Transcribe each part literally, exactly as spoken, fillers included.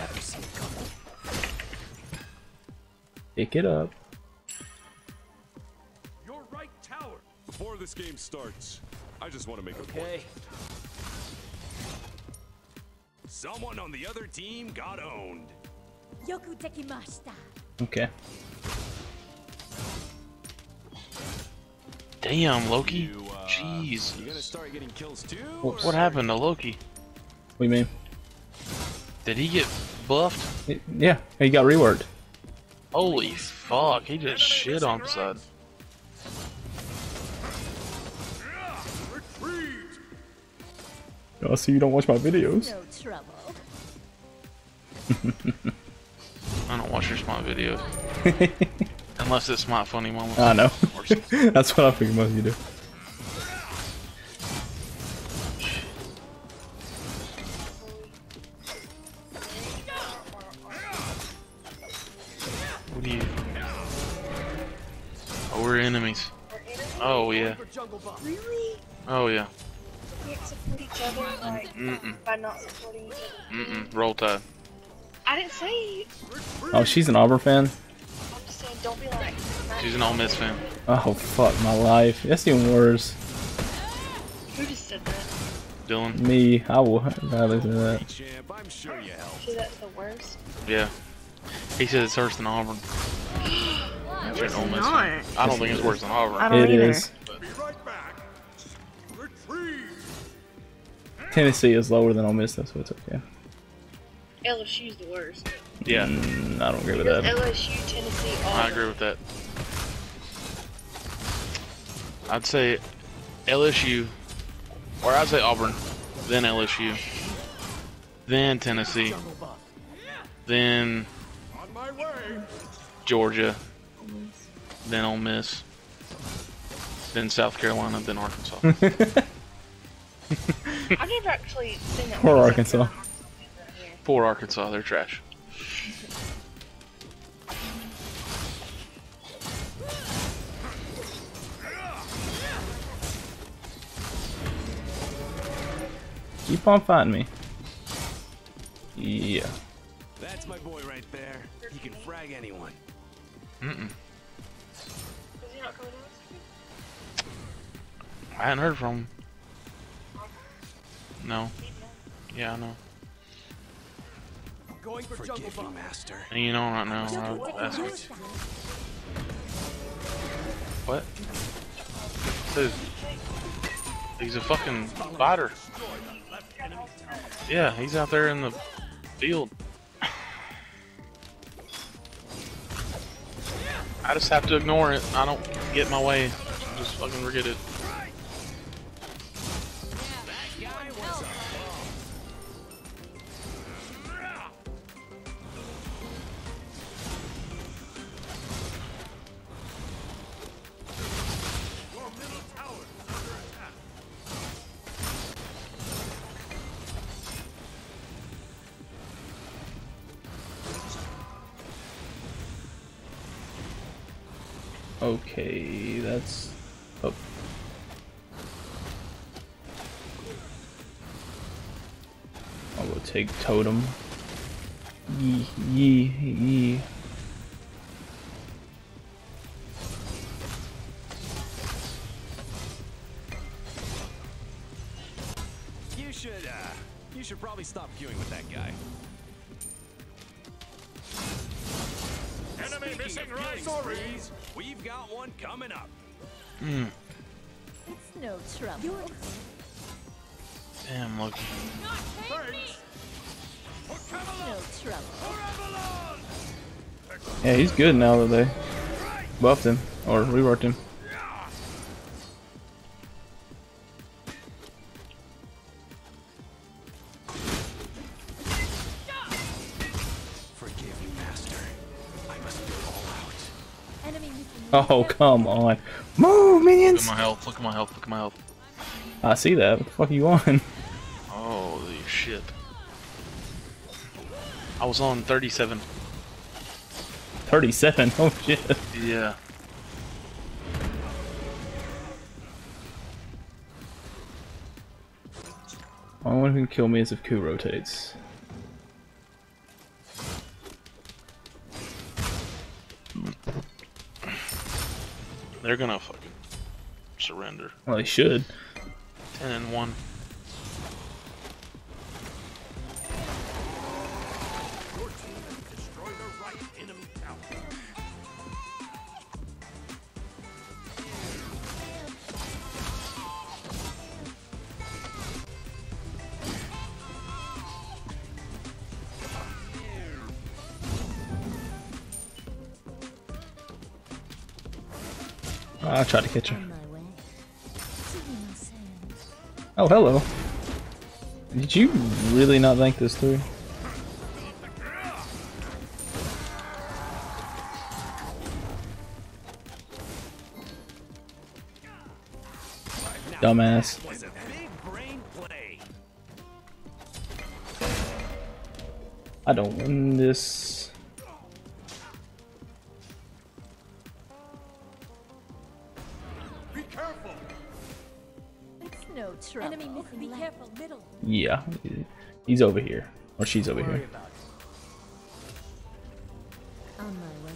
never see it coming. Pick it up. Your right tower. Before this game starts, I just want to make okay. a point. Someone on the other team got owned. Yoku tekimashita. Okay. Damn, Loki. You, uh, Jeez. You're gonna start getting kills too, what, what happened to Loki? What do you mean? Did he get buffed? It, yeah, he got reworked. Holy fuck, he just shit on side. I see you don't watch my videos. No trouble. I don't watch your smart videos. Unless it's my funny moments. I know. That's what I think most of you do. What do you? Oh, we're enemies. Oh yeah. Really? Oh yeah. Support each other, like, Mm-mm. by not supporting each other. Mm-mm. Roll Tide. I didn't say. Oh, she's an Auburn fan. I'm just saying, don't be like. She's an Ole Miss fan. Oh fuck my life. That's even worse. Who just said that? Dylan. Me. I will rather do that. I'm sure you helped. So that's the worst. Yeah. He said it's worse than Auburn. It's it's not. I don't it's think it's worse than Auburn. I don't it either. Is. But... Be right back. Retreat. Tennessee is lower than Ole Miss, that's what's okay. L S U's the worst. Yeah, mm, I don't agree with that. L S U, Tennessee, all I agree with that. I'd say L S U, or I'd say Auburn, then L S U, then Tennessee, then Georgia, then Ole Miss, then South Carolina, then Arkansas. I've never actually seen that. Poor Arkansas. Poor Arkansas, they're trash. Keep on fighting me. Yeah. That's my boy right there. He can frag anyone. Mm-mm. Is he not coming out? I hadn't heard from him. No. Yeah, I know. Going for Forgive me, master. And you know right now, right? That's what. What? Dude. He's a fucking fighter. Yeah, he's out there in the field. I just have to ignore it. I don't get my way. Just fucking forget it. Okay, that's oh. I will take totem. Yee yee yee. You should uh you should probably stop queuing with that guy. Enemy missing right. We've got one coming up. Mm. It's no trouble. You're... Damn, look. Yeah, he's good now that they buffed him or reworked him. Oh, come on. Move, minions! Look at my health, look at my health, look at my health. I see that. What the fuck are you on? Holy shit. I was on thirty-seven. thirty-seven? Oh shit. Yeah. Only one who can kill me is if Q rotates. They're gonna fucking surrender. Well, they should. Ten and one. I tried to catch her. Oh, hello. Did you really not think this through? Dumbass. I don't win this. Yeah, he's over here, or she's over here. On my way.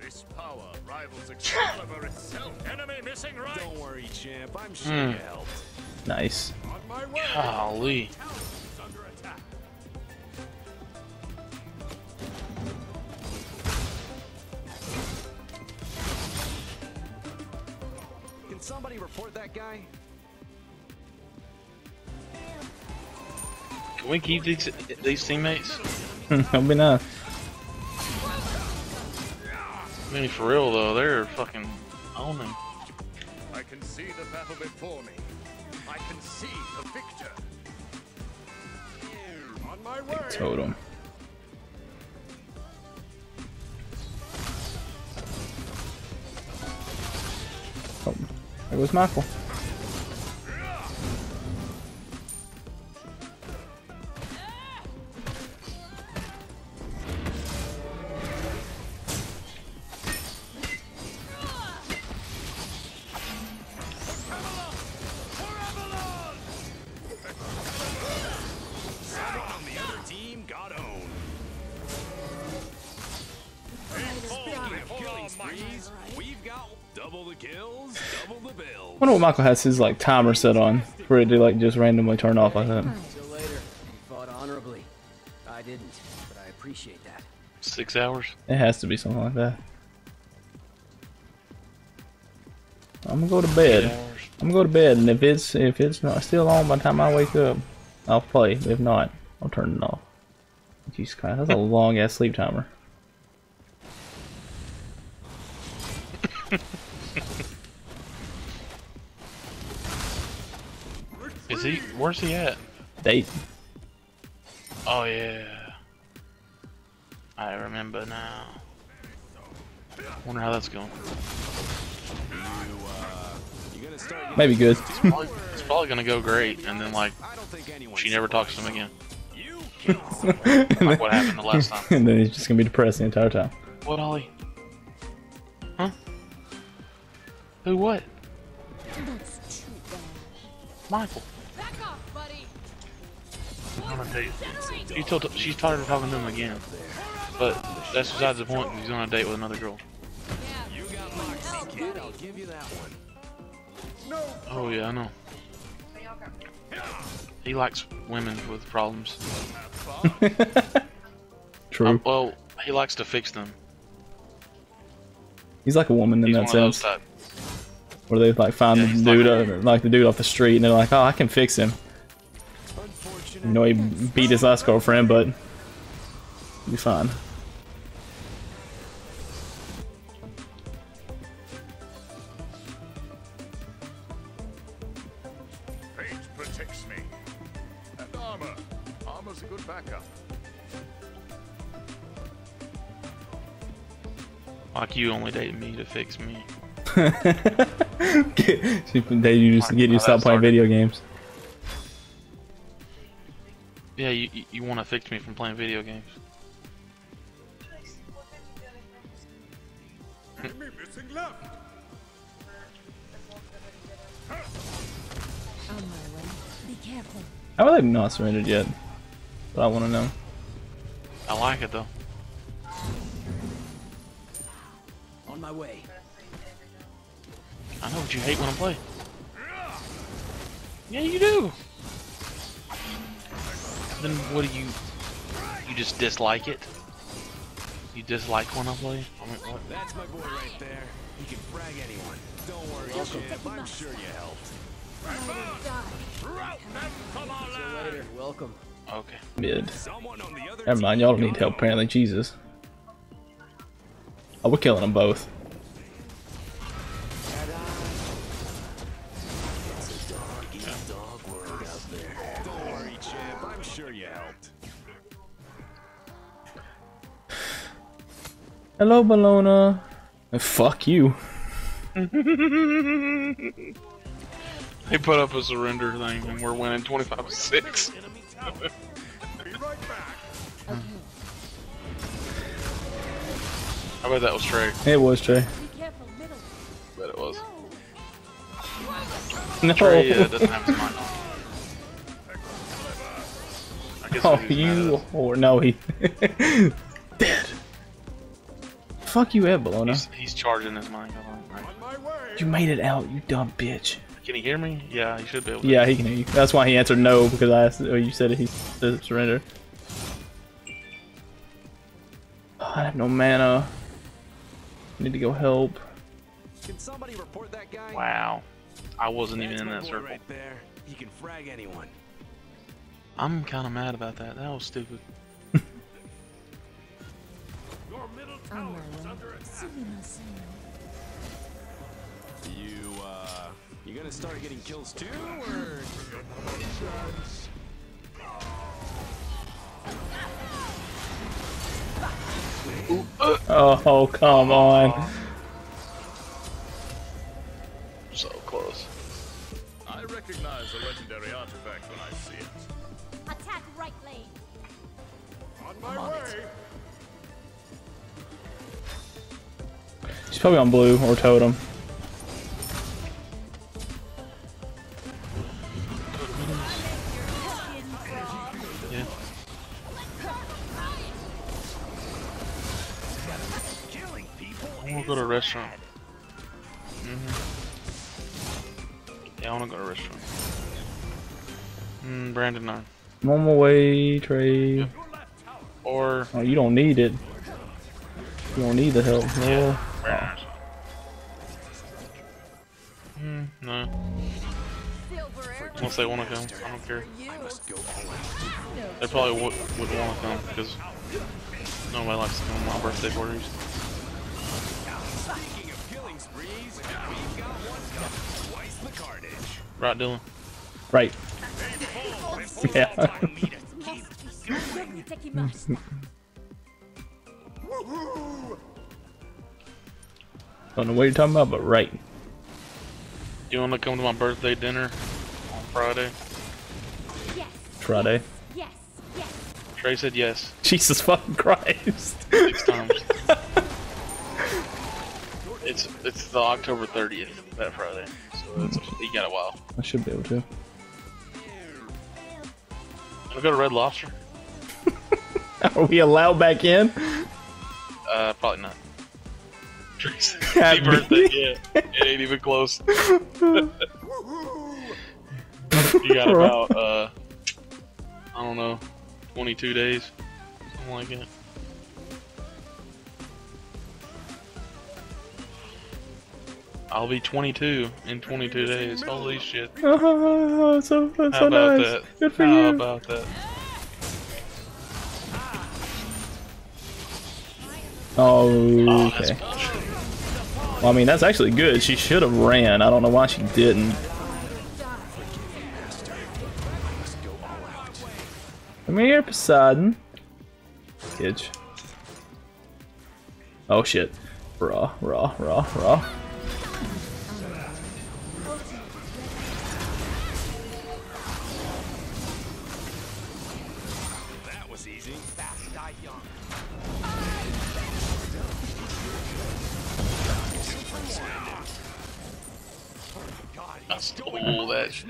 This power rivals Excalibur itself. Enemy missing right. Don't worry, champ. I'm sure you helped. Nice. On my way. Golly. Can somebody report that guy? Can we keep these, these teammates? That'd be nice. I mean, for real though, they're fucking owning. I can see the battle before me. I can see the victor. On my way. Totem. Oh, there goes Michael. I wonder what Michael has his like timer set on for it to like just randomly turn off like that. Until later, you fought honorably. I didn't, but I appreciate that. Six hours. It has to be something like that. I'm gonna go to bed. I'm gonna go to bed, and if it's if it's not still on by the time I wake up, I'll play. If not, I'll turn it off. Jesus Christ, that's a long ass sleep timer. Is he? Where's he at? Dayton. Oh yeah. I remember now. Wonder how that's going. You, uh, gonna start maybe good. It's probably, it's probably gonna go great, and then like she never talks to him again. Like what happened the last time? And then he's just gonna be depressed the entire time. What, Ollie? Huh? Who? What? Michael. I'm gonna tell you, you told, she's tired of talking to him again, but that's besides the point. He's on a date with another girl. Oh yeah, I know. He likes women with problems. True. Um, well, he likes to fix them. He's like a woman in that sense. Where they like find yeah, the dude, like, or, like the dude off the street, and they're like, "Oh, I can fix him." You know, he beat his last girlfriend, but he'll be fine. Fate protects me, and armor. Armor's a good backup. Like you only dated me to fix me. get, they you just get you to stop playing video games. Yeah, you you want to fix me from playing video games? How are they not surrendered yet? But I want to know. I like it though. On my way. I know what you hate when I'm playing. Yeah, you do. Then what do you... You just dislike it? You dislike when I play? I mean, what? That's my boy right there. You can brag anyone. Don't worry, Chip. I'm sure you helped. Later. Welcome. Okay. Mid. Never mind, y'all don't need help apparently. Jesus. Oh, we're killing them both. Don't worry, Chip. I'm sure you helped. Hello, Bologna. And fuck you. They put up a surrender thing and we're winning twenty-five to six. Be right back. I bet that was Trey. It was Trey. But it was. No. Trey uh, doesn't have his mind on. I guess oh, you or no, he dead. Fuck you, Ed Bologna. He's, he's charging his mind. Right. You made it out, you dumb bitch. Can he hear me? Yeah, he should be able to. Yeah, he can hear you. That's why he answered no, because I asked, or you said he said surrender. Oh, I have no mana. I need to go help. Can somebody report that guy? Wow. I wasn't That's even in that circle. Right there. You can frag anyone. I'm kind of mad about that. That was stupid. Your middle tower is under attack. You, uh... You gonna start getting kills too, or? Oh, come on. So close. I recognize the legendary artifact when I see it. Attack right lane. On my on way. It. She's probably on blue or totem. Go to a restaurant. Mm-hmm. Yeah, I wanna go to a restaurant. Mm, Brandon nine. I'm on my way, Trey. Yep. Or oh, you don't need it. You don't need the help. Yeah. Yeah. Oh. Mm, no. Unless they wanna come, I don't care. They probably would, wouldn't wanna come because nobody likes to come on my birthday parties. Right, Dylan. Right. Yeah. Don't know what you're talking about, but right. You want to come to my birthday dinner on Friday? Yes. Friday? Yes. Yes. Trey said yes. Jesus fucking Christ. Six times. It's it's the October thirtieth that Friday, so that's, you got a while. I should be able to. I'll go to Red Lobster. Are we allowed back in? Uh, probably not. Happy birthday! Yeah, it ain't even close. You got about uh, I don't know, twenty-two days, something like that. I'll be twenty-two in twenty-two days. Holy shit! Oh, so, so How about nice. That? Good for How you. About that? Oh, okay. Oh, well, I mean, that's actually good. She should have ran. I don't know why she didn't. Come here, Poseidon. Kitch. Oh shit! Raw, raw, raw, raw. I stole that shit.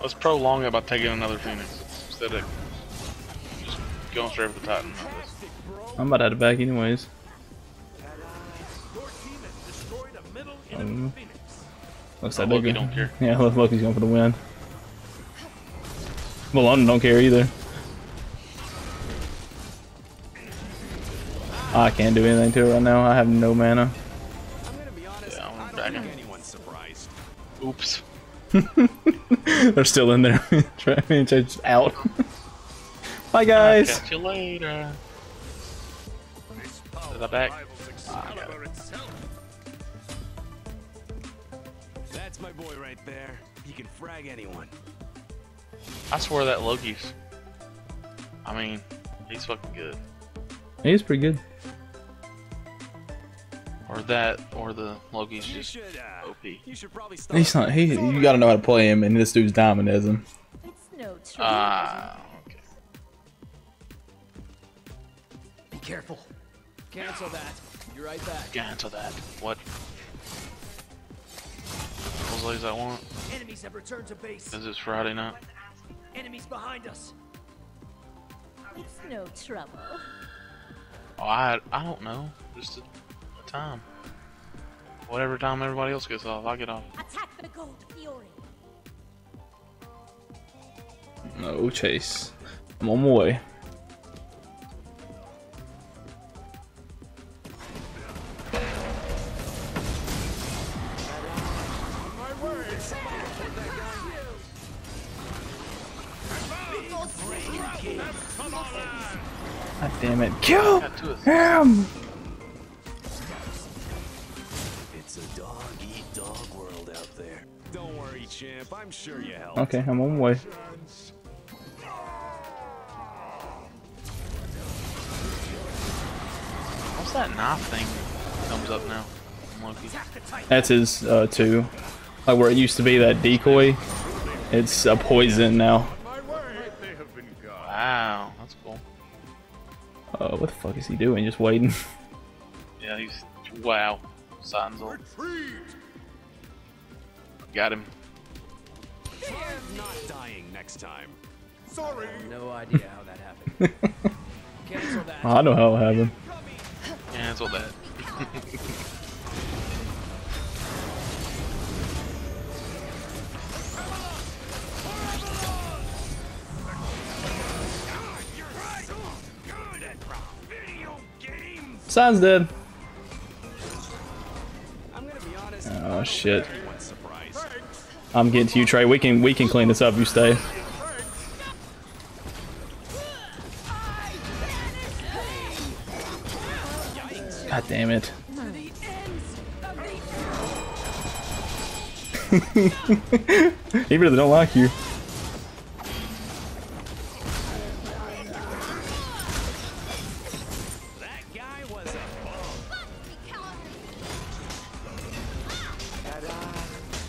Let's prolong it by taking another Phoenix instead of just going straight for the Titan. I'm about out of back anyways. Um, looks like Loki don't care. Yeah, Loki's going for the win. Well, London don't care either. I can't do anything to it right now. I have no mana. I'm gonna be honest, yeah, I'm I don't think anyone's surprised. Oops. They're still in there. Trying to out. Bye guys. I'll catch you later. Is that back? Ah, that's my boy right there. You can frag anyone. I swear that Loki's. I mean, he's fucking good. He's pretty good. Or that, or the Loki's just should, uh, O P. You should probably stop. He's not. He. You gotta know how to play him, and this dude's diamond is him. Ah. Uh, okay. Be careful. Cancel that. You're right back. Cancel that. What? Those legs I want. Enemies have returned to base. Is this Friday night? Enemies behind us. It's no trouble. Oh, I I don't know. Just a, a time. Whatever time everybody else gets off, I get off. Attack the gold fury. No chase. I'm on my way. God damn it. Kill him! It's a dog eat dog world out there. Don't worry, champ. I'm sure you helped. Okay, I'm on my way. What's that knife thing that comes up now? Monkey. That's his uh two. Like where it used to be that decoy. It's a poison now. Wow, that's cool. Uh, what the fuck is he doing? Just waiting. Yeah, he's wow. Signs on. Got him. Not dying next time. Sorry. No idea how that happened. Cancel that. I know how it happened. Cancel that. Sign's dead. Oh shit! I'm getting to you, Trey. We can we can clean this up. You stay. God damn it! He really don't like you.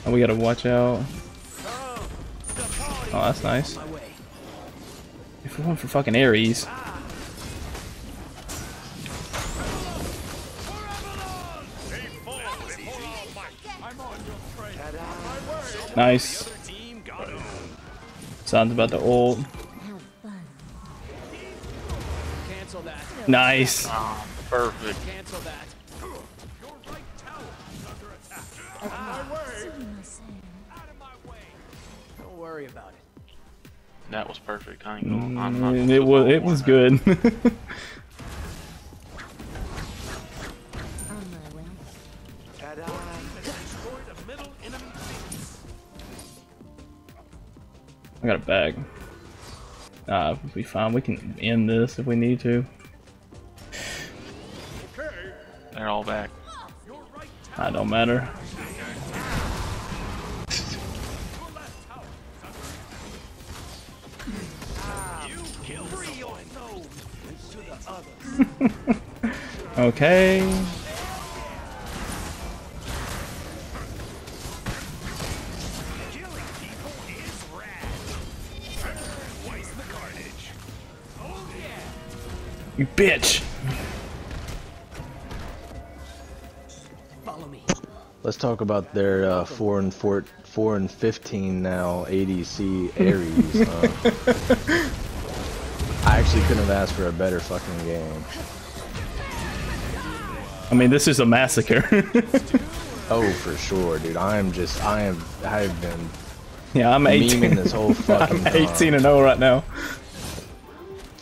We gotta watch out. Oh, that's nice. If we went for fucking Ares. Nice. Sounds about the ult. Nice. Oh, perfect. Worry about it. That was perfect. I ain't going, I'm not it was it was good. I got a bag. Uh, we'll be fine. We can end this if we need to. They're all back. I don't matter. Okay. You bitch. Follow me. Let's talk about their uh, four and four, four and fifteen now A D C Ares. uh. I actually couldn't have asked for a better fucking game. I mean, this is a massacre. Oh, for sure, dude. I am just, I am, I have been. Yeah, I'm eighteen. Memeing this whole fucking I'm eighteen and oh right now.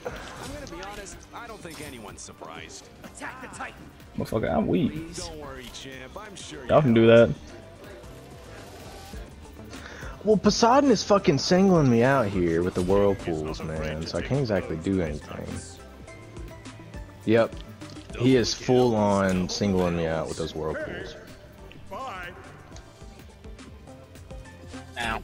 I'm gonna be honest. I don't think anyone's surprised. Attack the Titan. Motherfucker, I'm weak. Don't worry, champ. I'm sure y'all can do that. Well, Poseidon is fucking singling me out here with the whirlpools, man, so I can't exactly do anything. Yep, he is full on singling me out with those whirlpools. Ow.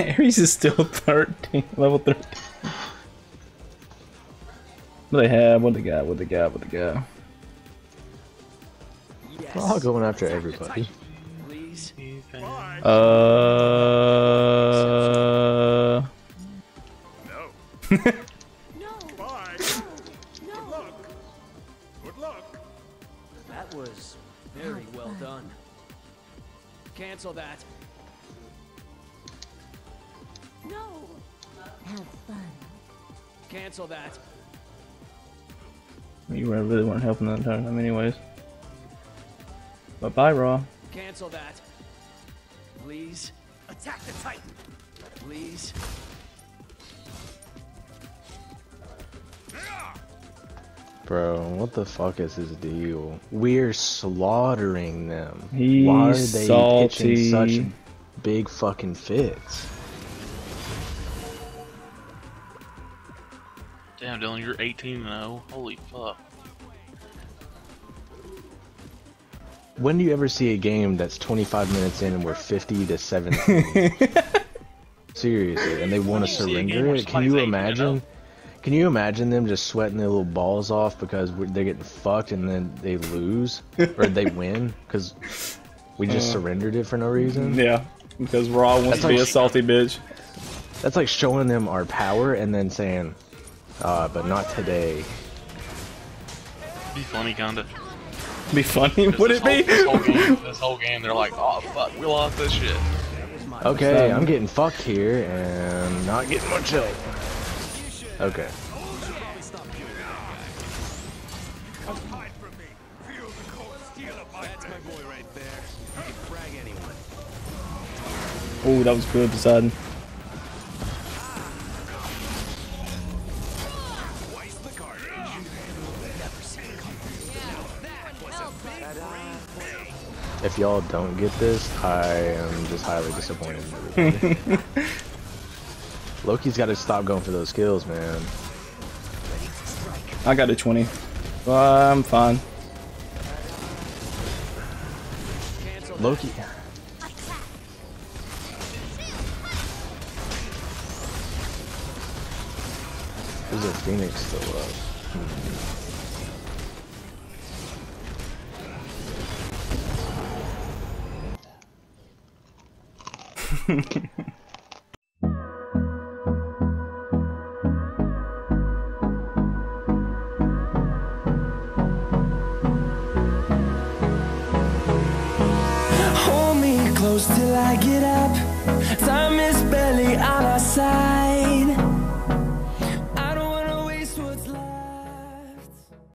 Ares is still thirteen, level thirteen. What they have? What they got? What they got? What they got? I'll go after everybody. Uh. No. No. Good luck. Good luck. That was very well done. Cancel that. No. Have fun. Cancel that. You really weren't helping that entire time, anyways. Bye bye, Raw. Cancel that. Please. Attack the Titan. Please. Bro, what the fuck is his deal? We're slaughtering them. He's Why are they salty. pitching such big fucking fits? Damn, Dylan, you're eighteen and oh. Holy fuck. When do you ever see a game that's twenty-five minutes in and we're fifty to seventeen? Seriously, and they want to surrender it? Can you imagine? Can you imagine them just sweating their little balls off because we're, they're getting fucked and then they lose? Or they win? Because we just uh, surrendered it for no reason? Yeah, because Raw wants to be a salty bitch. That's like showing them our power and then saying, uh, but not today. Be funny, kinda. Be funny, would it be? This whole, game, this whole game, they're like, oh fuck, we lost this shit. Okay, I'm getting fucked here and not getting much help. Okay. Oh, that was good, Poseidon. If y'all don't get this, I am just highly disappointed in everybody. Loki's got to stop going for those skills, man. I got a twenty. Well, I'm fine. Loki. There's a Phoenix still up. Hmm. Hehehe Hold me close till I get up. Time is barely on our side.